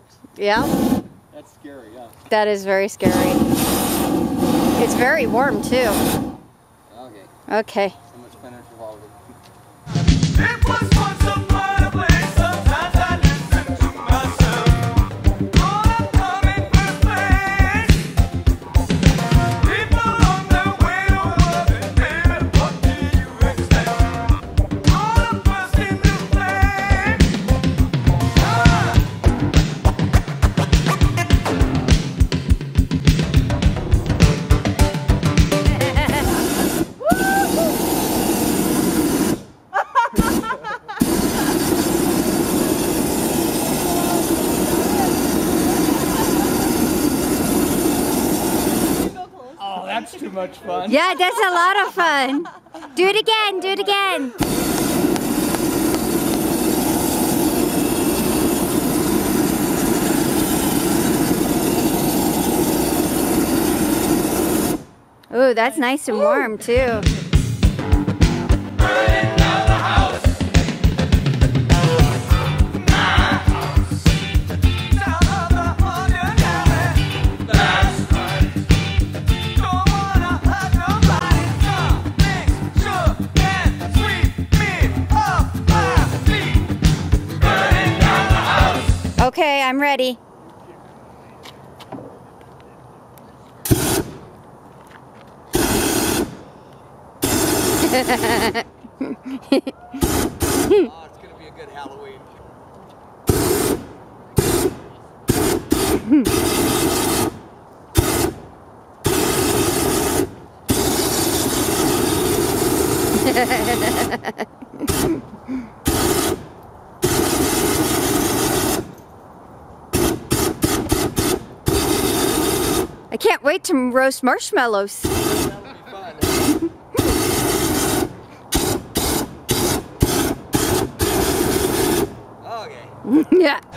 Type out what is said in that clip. works. Yeah? That's scary, yeah. That is very scary. It's very warm, too. Okay. Okay. So much fun for all of it. It was once upon a place. Sometimes I listen to myself. All I'm coming to place. People on their way to love and what do you expect? All of us in the place. That's too much fun. Yeah, that's a lot of fun. Do it again, do it again. Ooh, that's nice and warm too. Okay, I'm ready. Oh, it's gonna be a good Halloween. I can't wait to roast marshmallows. That'll be fun. Okay. Yeah.